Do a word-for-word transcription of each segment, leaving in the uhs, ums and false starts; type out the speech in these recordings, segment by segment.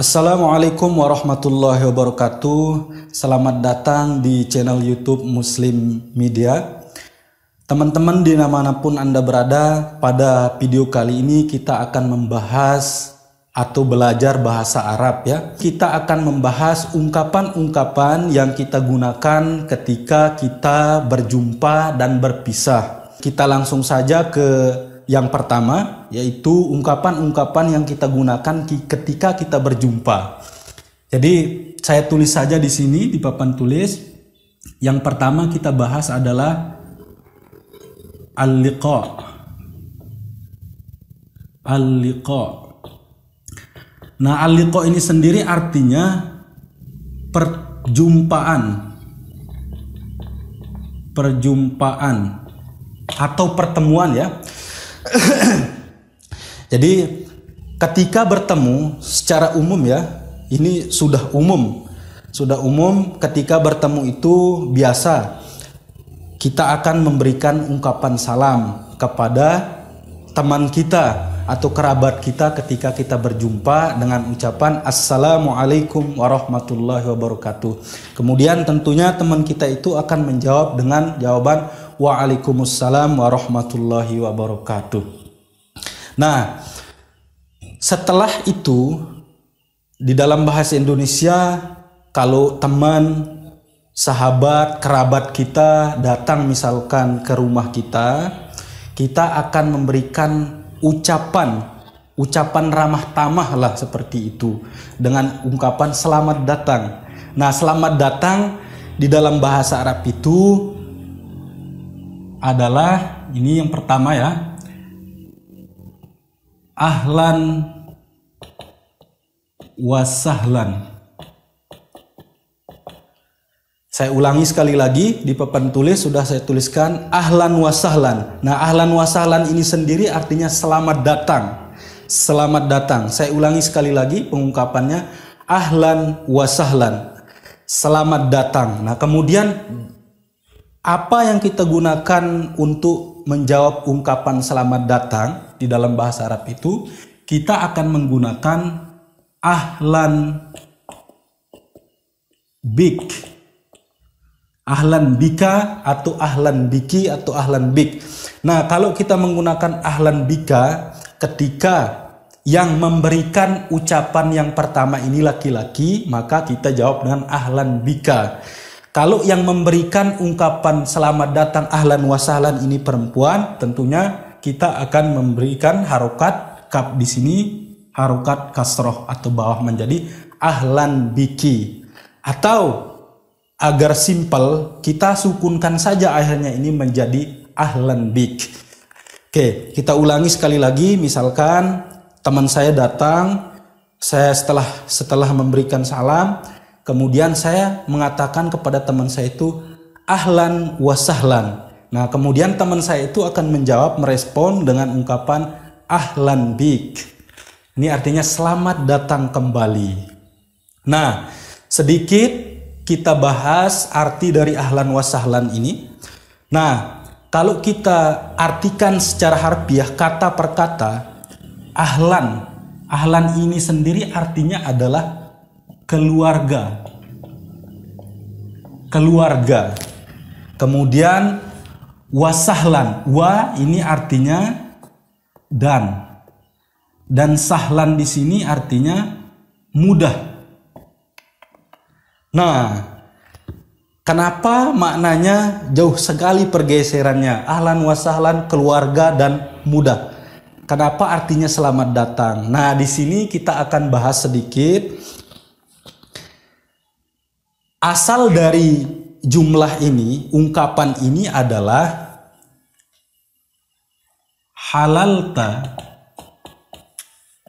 Assalamualaikum warahmatullahi wabarakatuh. Selamat datang di channel YouTube Muslim Media. Teman-teman di manapun Anda berada, pada video kali ini kita akan membahas atau belajar bahasa Arab ya. Kita akan membahas ungkapan-ungkapan yang kita gunakan ketika kita berjumpa dan berpisah. Kita langsung saja ke yang pertama, yaitu ungkapan-ungkapan yang kita gunakan ketika kita berjumpa. Jadi, saya tulis saja di sini, di papan tulis. Yang pertama kita bahas adalah Al-Liqa. Al-Liqa. Nah, Al-Liqa ini sendiri artinya perjumpaan. Perjumpaan. Atau pertemuan ya. Jadi ketika bertemu secara umum ya, ini sudah umum, sudah umum ketika bertemu itu biasa kita akan memberikan ungkapan salam kepada teman kita atau kerabat kita ketika kita berjumpa dengan ucapan Assalamualaikum warahmatullahi wabarakatuh. Kemudian tentunya teman kita itu akan menjawab dengan jawaban Wa'alaikumussalam warahmatullahi wabarakatuh. Nah, setelah itu di dalam bahasa Indonesia kalau teman, sahabat, kerabat kita datang misalkan ke rumah kita, kita akan memberikan ucapan ucapan ramah tamah lah seperti itu dengan ungkapan selamat datang. Nah, selamat datang di dalam bahasa Arab itu adalah ini yang pertama ya, Ahlan Wasahlan. Saya ulangi sekali lagi, di papan tulis sudah saya tuliskan Ahlan Wasahlan. Nah, Ahlan Wasahlan ini sendiri artinya selamat datang. Selamat datang. Saya ulangi sekali lagi pengungkapannya Ahlan Wasahlan. Selamat datang. Nah, kemudian apa yang kita gunakan untuk menjawab ungkapan selamat datang di dalam bahasa Arab itu, kita akan menggunakan Ahlan Bik. Ahlan Bika atau Ahlan Biki atau Ahlan Bik. Nah, kalau kita menggunakan Ahlan Bika ketika yang memberikan ucapan yang pertama ini laki-laki, maka kita jawab dengan Ahlan Bika. Kalau yang memberikan ungkapan selamat datang Ahlan Wasahlan ini perempuan, tentunya kita akan memberikan harokat kaf di sini, harokat kasroh atau bawah menjadi Ahlan Biki. Atau agar simpel, kita sukunkan saja akhirnya ini menjadi Ahlan Bik. Oke, kita ulangi sekali lagi. Misalkan teman saya datang, saya setelah setelah memberikan salam, kemudian saya mengatakan kepada teman saya itu Ahlan Wasahlan. Nah, kemudian teman saya itu akan menjawab, merespon dengan ungkapan Ahlan Bik. Ini artinya selamat datang kembali. Nah, sedikit kita bahas arti dari Ahlan Wasahlan ini. Nah, kalau kita artikan secara harfiah kata per kata, Ahlan, Ahlan ini sendiri artinya adalah keluarga. Keluarga. Kemudian Wasahlan, wa ini artinya dan. Dan sahlan di sini artinya mudah. Nah, kenapa maknanya jauh sekali pergeserannya? Ahlan wasahlan keluarga dan mudah. Kenapa artinya selamat datang? Nah, di sini kita akan bahas sedikit asal dari jumlah ini, ungkapan ini adalah halalta,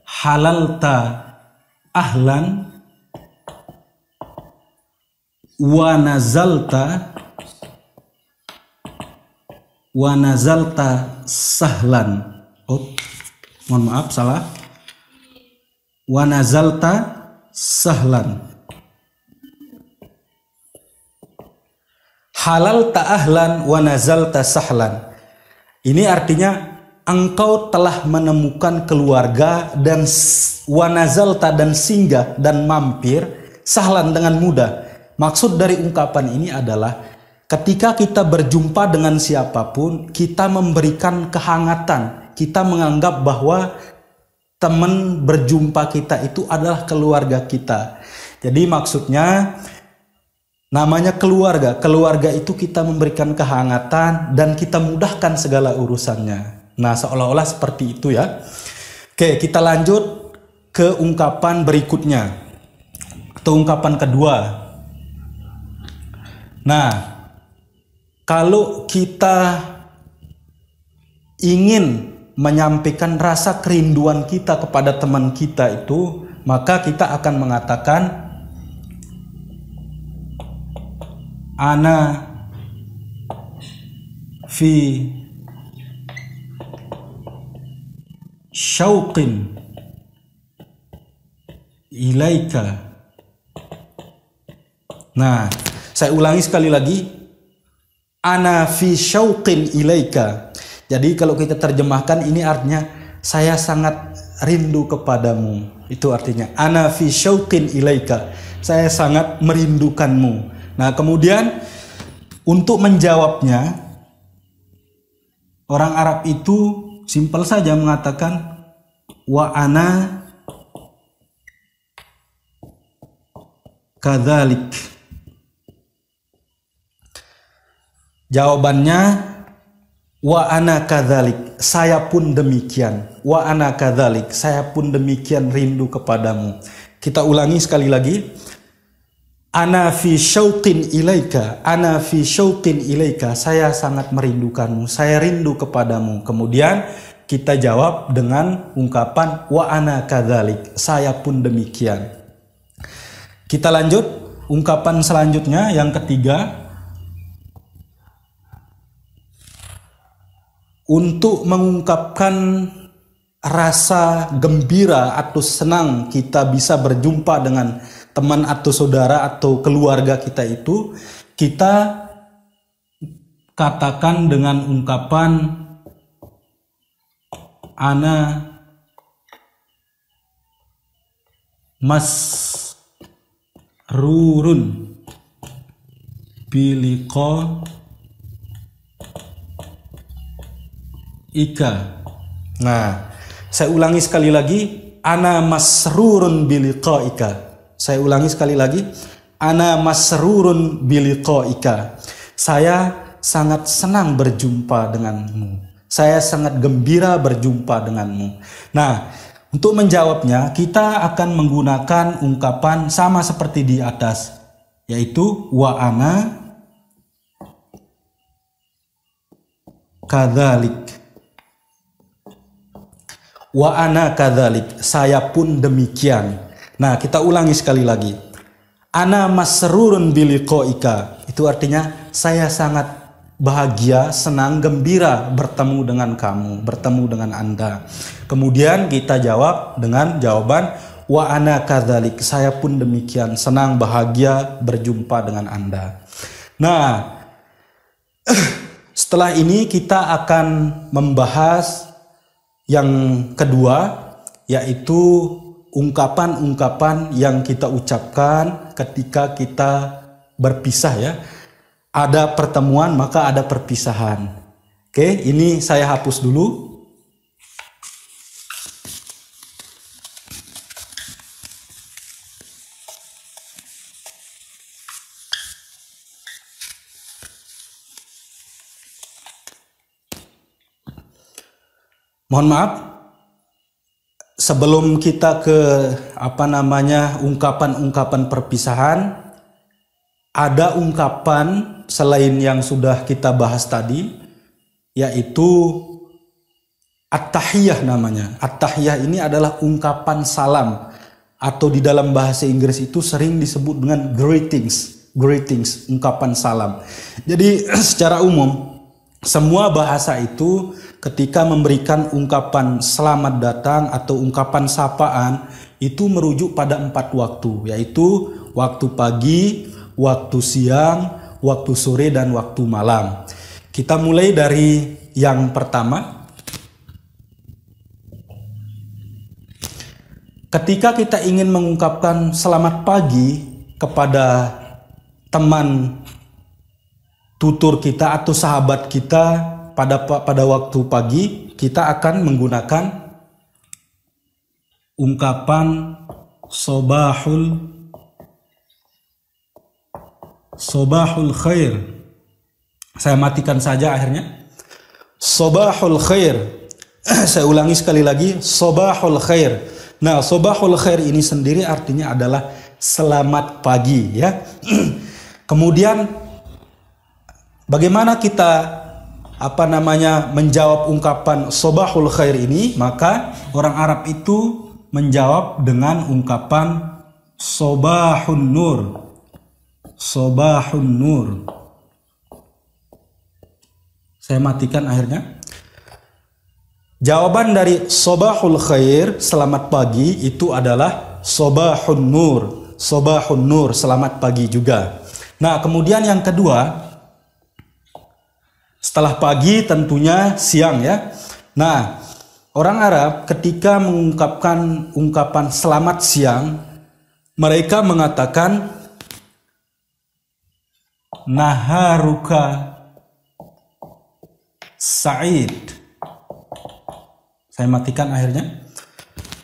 halalta ahlan wa nazalta wa nazalta sahlan. Oh, mohon maaf salah. Wa nazalta sahlan. Halalta ahlan wa nazalta sahlan. Ini artinya engkau telah menemukan keluarga dan wanazalta dan singgah dan mampir sahlan dengan mudah. Maksud dari ungkapan ini adalah ketika kita berjumpa dengan siapapun, kita memberikan kehangatan. Kita menganggap bahwa teman berjumpa kita itu adalah keluarga kita. Jadi maksudnya namanya keluarga. Keluarga itu kita memberikan kehangatan dan kita mudahkan segala urusannya. Nah, seolah-olah seperti itu ya. Oke, kita lanjut ke ungkapan berikutnya. Atau ungkapan kedua. Nah, kalau kita ingin menyampaikan rasa kerinduan kita kepada teman kita itu, maka kita akan mengatakan Ana fi syauqin ilaika. Nah, saya ulangi sekali lagi. Ana fi syauqin ilaika. Jadi kalau kita terjemahkan ini artinya saya sangat rindu kepadamu. Itu artinya ana fi syauqin ilaika. Saya sangat merindukanmu. Nah, kemudian untuk menjawabnya orang Arab itu simpel saja mengatakan wa ana kadzalik. Jawabannya wa ana kadzalik. Saya pun demikian. Wa ana kadzalik. Saya pun demikian rindu kepadamu. Kita ulangi sekali lagi. Ana fi syauqin ilaika, ana fi syauqin ilaika, saya sangat merindukanmu, saya rindu kepadamu. Kemudian kita jawab dengan ungkapan wa ana kadzalik, saya pun demikian. Kita lanjut ungkapan selanjutnya yang ketiga. Untuk mengungkapkan rasa gembira atau senang kita bisa berjumpa dengan teman atau saudara atau keluarga kita itu, kita katakan dengan ungkapan ana masrurun bi liqa'ika. Nah, saya ulangi sekali lagi, ana masrurun bi liqa'ika. Saya ulangi sekali lagi, ana masrurun bi liqa'ika. Saya sangat senang berjumpa denganmu. Saya sangat gembira berjumpa denganmu. Nah, untuk menjawabnya kita akan menggunakan ungkapan sama seperti di atas, yaitu wa ana kadzalik. Wa ana kadzalik. Saya pun demikian. Nah, kita ulangi sekali lagi. Ana masrurun bi liqa'ika. Itu artinya saya sangat bahagia, senang, gembira bertemu dengan kamu, bertemu dengan Anda. Kemudian kita jawab dengan jawaban wa ana kadzalik. Saya pun demikian, senang, bahagia berjumpa dengan Anda. Nah, setelah ini kita akan membahas yang kedua, yaitu ungkapan-ungkapan yang kita ucapkan ketika kita berpisah ya. Ada pertemuan maka ada perpisahan. Oke, ini saya hapus dulu. Mohon maaf. Sebelum kita ke apa namanya ungkapan-ungkapan perpisahan, ada ungkapan selain yang sudah kita bahas tadi, yaitu At-Tahiyah namanya. At-Tahiyah ini adalah ungkapan salam, atau di dalam bahasa Inggris itu sering disebut dengan greetings, greetings, ungkapan salam. Jadi secara umum semua bahasa itu ketika memberikan ungkapan selamat datang atau ungkapan sapaan itu merujuk pada empat waktu, yaitu waktu pagi, waktu siang, waktu sore, dan waktu malam. Kita mulai dari yang pertama. Ketika kita ingin mengungkapkan selamat pagi kepada teman tutur kita atau sahabat kita pada pada waktu pagi, kita akan menggunakan ungkapan Sobahul Sobahul Khair. Saya matikan saja akhirnya. Sobahul Khair. Saya ulangi sekali lagi, Sobahul Khair. Nah, Sobahul Khair ini sendiri artinya adalah selamat pagi, ya. Kemudian bagaimana kita apa namanya menjawab ungkapan Sobahul Khair ini? Maka orang Arab itu menjawab dengan ungkapan Sobahul Nur. Sobahul Nur. Saya matikan akhirnya. Jawaban dari Sobahul Khair, selamat pagi, itu adalah Sobahul Nur. Sobahul Nur, selamat pagi juga. Nah, kemudian yang kedua, setelah pagi tentunya siang, ya. Nah, orang Arab ketika mengungkapkan ungkapan selamat siang, mereka mengatakan Naharuka Sa'id. Saya matikan akhirnya.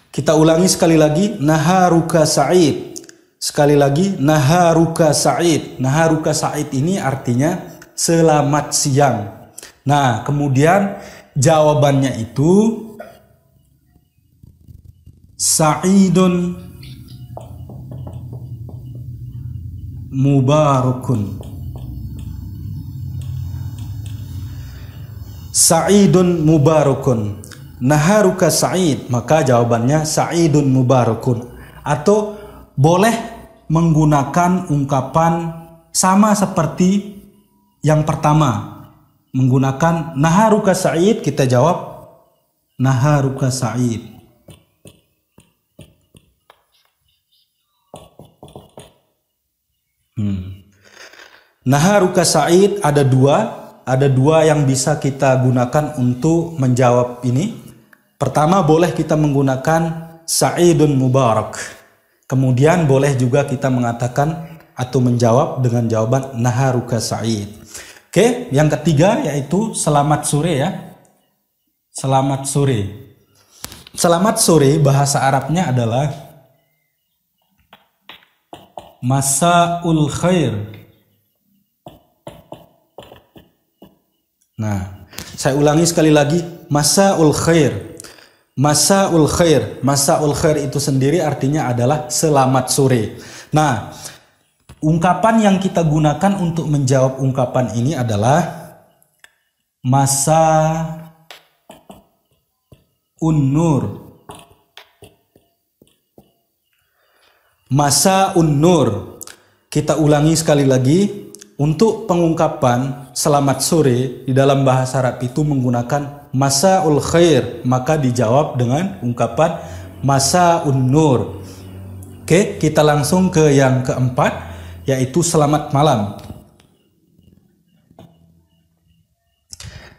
Kita ulangi sekali lagi, Naharuka Sa'id. Sekali lagi, Naharuka Sa'id. Naharuka Sa'id ini artinya selamat siang. Nah, kemudian jawabannya itu Sa'idun Mubarakun. Sa'idun Mubarakun. Naharuka Sa'id, maka jawabannya Sa'idun Mubarakun. Atau boleh menggunakan ungkapan sama seperti yang pertama, menggunakan Naharuka Sa'id, kita jawab Naharuka Sa'id. hmm. Naharuka Sa'id ada dua ada dua yang bisa kita gunakan untuk menjawab ini. Pertama, boleh kita menggunakan Sa'idun Mubarak. Kemudian boleh juga kita mengatakan atau menjawab dengan jawaban Naharuka Sa'id. Oke, yang ketiga yaitu selamat sore, ya. Selamat sore. Selamat sore bahasa Arabnya adalah Masa ul Khair. Nah, saya ulangi sekali lagi, Masa ul Khair. Masa ul Khair. Masa ul Khair itu sendiri artinya adalah selamat sore. Nah, ungkapan yang kita gunakan untuk menjawab ungkapan ini adalah Masa unur. Masa unur. Kita ulangi sekali lagi, untuk pengungkapan selamat sore di dalam bahasa Arab itu menggunakan Masa ul Khair, maka dijawab dengan ungkapan Masa unur. Oke, kita langsung ke yang keempat, yaitu selamat malam.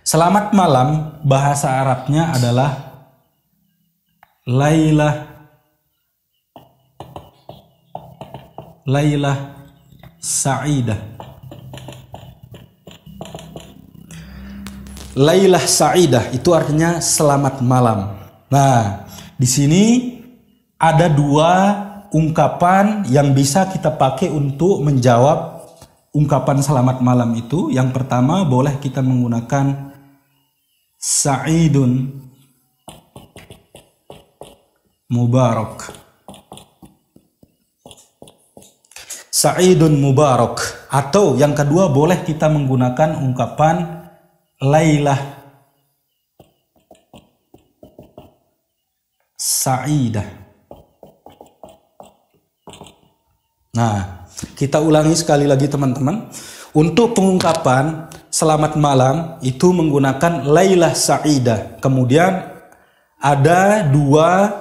Selamat malam bahasa Arabnya adalah Laylah Laylah Sa'idah. Laylah Sa'idah itu artinya selamat malam. Nah, di sini ada dua ungkapan yang bisa kita pakai untuk menjawab ungkapan selamat malam itu. Yang pertama, boleh kita menggunakan Sa'idun Mubarak. Sa'idun Mubarak. Atau yang kedua, boleh kita menggunakan ungkapan Laylah Sa'idah. Nah, kita ulangi sekali lagi teman-teman. Untuk pengungkapan selamat malam itu menggunakan Laylah Sa'idah. Kemudian ada dua,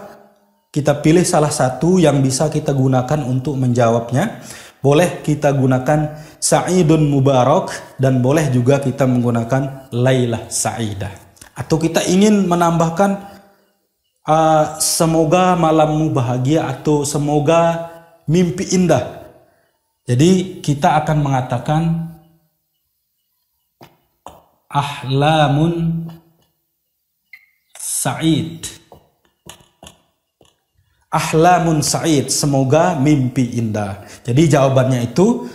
kita pilih salah satu yang bisa kita gunakan untuk menjawabnya. Boleh kita gunakan Sa'idun Mubarak dan boleh juga kita menggunakan Laylah Sa'idah. Atau kita ingin menambahkan uh, semoga malammu bahagia atau semoga mimpi indah. Jadi kita akan mengatakan Ahlamun Sa'id. Ahlamun Sa'id, semoga mimpi indah. Jadi jawabannya itu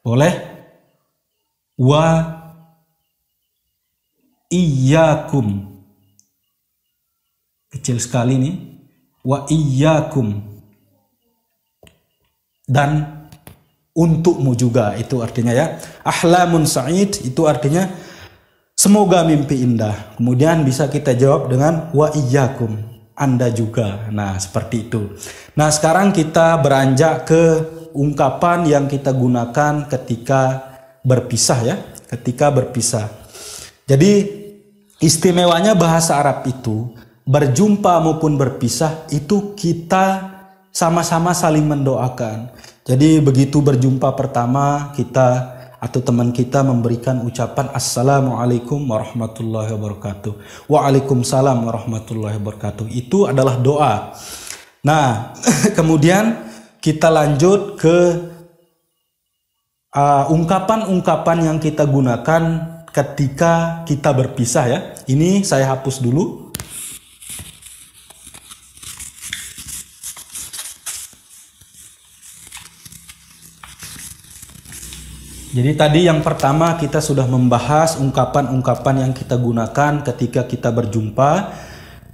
boleh Wa iyyakum. Kecil sekali nih. Wa iyyakum. Dan untukmu juga, itu artinya ya. Ahlamun Sa'id itu artinya semoga mimpi indah. Kemudian bisa kita jawab dengan Wa iyyakum. Anda juga. Nah, seperti itu. Nah, sekarang kita beranjak ke ungkapan yang kita gunakan ketika berpisah ya, ketika berpisah. Jadi, istimewanya bahasa Arab itu berjumpa maupun berpisah itu kita sama-sama saling mendoakan. Jadi, begitu berjumpa pertama kita atau teman kita memberikan ucapan Assalamualaikum warahmatullahi wabarakatuh. Waalaikumsalam warahmatullahi wabarakatuh. Itu adalah doa. Nah, kemudian kita lanjut ke ungkapan-ungkapan uh, yang kita gunakan ketika kita berpisah ya. Ini saya hapus dulu. Jadi tadi yang pertama kita sudah membahas ungkapan-ungkapan yang kita gunakan ketika kita berjumpa,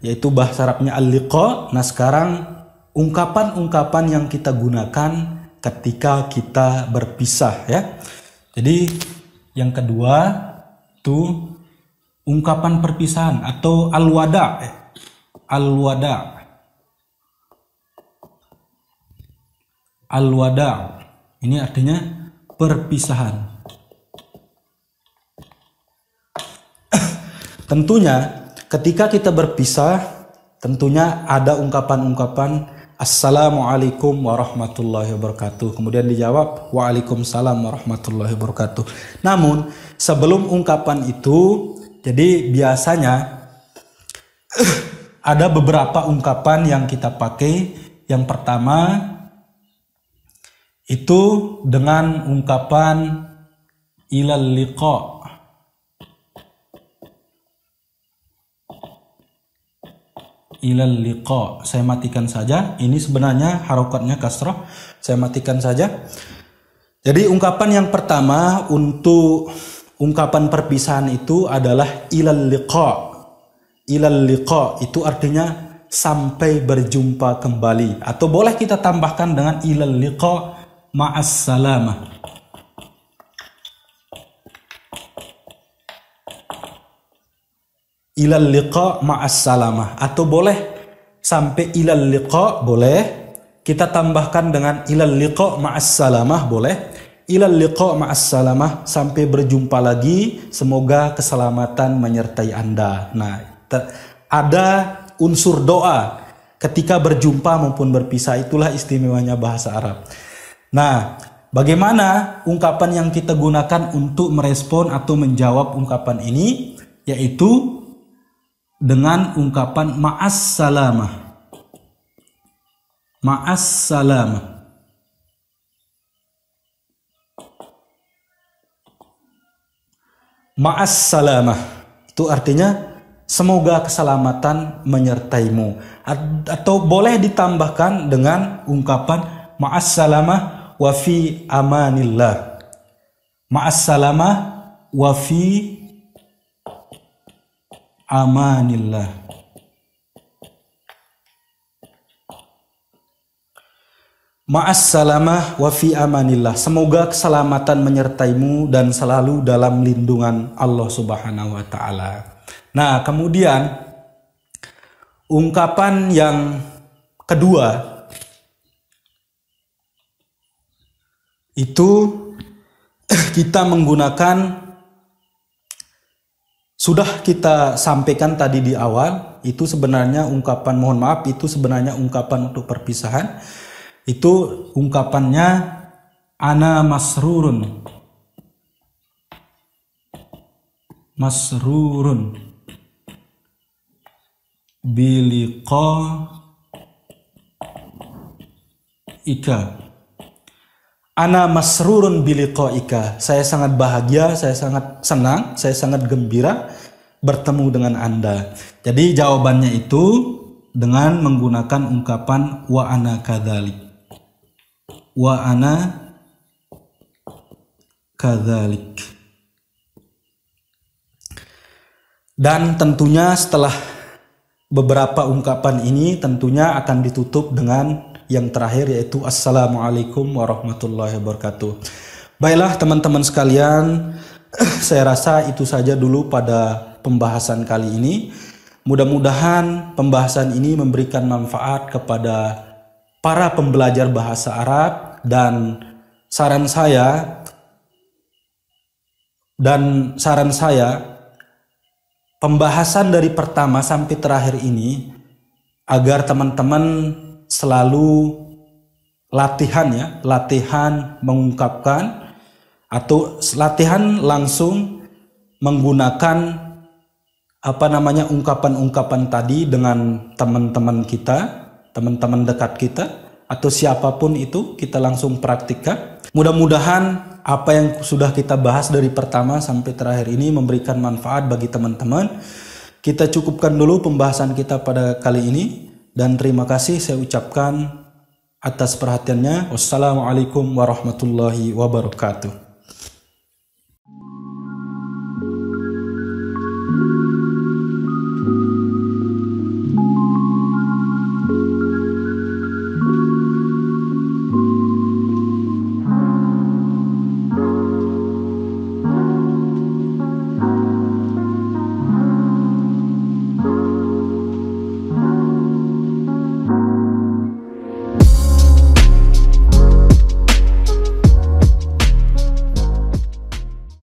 yaitu bahasa Arabnya Al-Liqa. Nah sekarang ungkapan-ungkapan yang kita gunakan ketika kita berpisah ya. Jadi yang kedua itu ungkapan perpisahan atau Al-Wada. Al-Wada. Al-Wada. Ini artinya perpisahan. Tentunya ketika kita berpisah, tentunya ada ungkapan-ungkapan Assalamualaikum warahmatullahi wabarakatuh. Kemudian dijawab Waalaikumsalam warahmatullahi wabarakatuh. Namun sebelum ungkapan itu, jadi biasanya ada beberapa ungkapan yang kita pakai. Yang pertama itu dengan ungkapan Ilal Liqa. Ilal Liqa. Saya matikan saja. Ini sebenarnya harokatnya kasroh. Saya matikan saja. Jadi ungkapan yang pertama untuk ungkapan perpisahan itu adalah Ilal Liqa. Ilal Liqa itu artinya sampai berjumpa kembali. Atau boleh kita tambahkan dengan Ilal Liqa Ma'assalamah. Ilal liqa ma'assalamah. Atau boleh sampai ilal liqa, boleh kita tambahkan dengan ilal liqa ma'assalamah, boleh ilal liqa ma'assalamah, sampai berjumpa lagi, semoga keselamatan menyertai Anda. Nah, ada unsur doa ketika berjumpa maupun berpisah, itulah istimewanya bahasa Arab. Nah, bagaimana ungkapan yang kita gunakan untuk merespon atau menjawab ungkapan ini? Yaitu dengan ungkapan Ma'assalamah. Ma'assalamah. Ma'assalamah. Itu artinya semoga keselamatan menyertaimu. Atau boleh ditambahkan dengan ungkapan Ma'assalamah wafii amanillah. Ma'assalamah wafii amanillah. Ma'assalamah wafii amanillah. Semoga keselamatan menyertaimu dan selalu dalam lindungan Allah Subhanahu wa taala. Nah, kemudian ungkapan yang kedua itu kita menggunakan, sudah kita sampaikan tadi di awal, itu sebenarnya ungkapan, mohon maaf, itu sebenarnya ungkapan untuk perpisahan. Itu ungkapannya Ana masrurun. Masrurun bi liqa'ika. Ana masrurun bi liqa'ika. Saya sangat bahagia, saya sangat senang, saya sangat gembira bertemu dengan Anda. Jadi jawabannya itu dengan menggunakan ungkapan wa ana kadzalik. Wa ana kadzalik. Dan tentunya setelah beberapa ungkapan ini tentunya akan ditutup dengan yang terakhir, yaitu Assalamualaikum warahmatullahi wabarakatuh. Baiklah teman-teman sekalian, saya rasa itu saja dulu pada pembahasan kali ini. Mudah-mudahan pembahasan ini memberikan manfaat kepada para pembelajar bahasa Arab, dan saran saya dan saran saya pembahasan dari pertama sampai terakhir ini agar teman-teman selalu latihan ya, latihan mengungkapkan atau latihan langsung menggunakan apa namanya ungkapan-ungkapan tadi dengan teman-teman kita, teman-teman dekat kita atau siapapun itu, kita langsung praktikkan. Mudah-mudahan apa yang sudah kita bahas dari pertama sampai terakhir ini memberikan manfaat bagi teman-teman. Kita cukupkan dulu pembahasan kita pada kali ini. Dan terima kasih saya ucapkan atas perhatiannya. Wassalamualaikum warahmatullahi wabarakatuh.